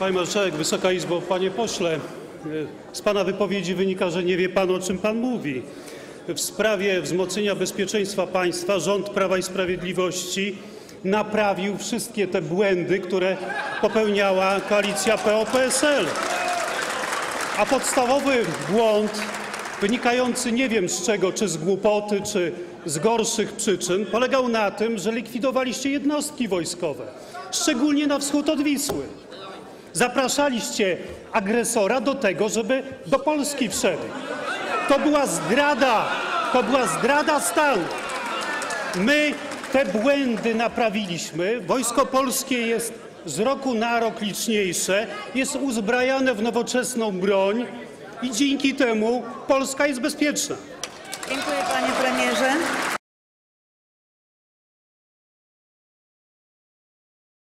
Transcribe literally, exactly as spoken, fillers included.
Pani Marszałek, Wysoka Izbo, Panie Pośle, z Pana wypowiedzi wynika, że nie wie Pan, o czym Pan mówi. W sprawie wzmocnienia bezpieczeństwa państwa rząd Prawa i Sprawiedliwości naprawił wszystkie te błędy, które popełniała koalicja P O P S L. A podstawowy błąd, wynikający nie wiem z czego, czy z głupoty, czy z gorszych przyczyn, polegał na tym, że likwidowaliście jednostki wojskowe, szczególnie na wschód od Wisły. Zapraszaliście agresora do tego, żeby do Polski wszedł. To była zdrada, to była zdrada stanu. My te błędy naprawiliśmy. Wojsko Polskie jest z roku na rok liczniejsze, jest uzbrajane w nowoczesną broń i dzięki temu Polska jest bezpieczna. Dziękuję, panie premierze.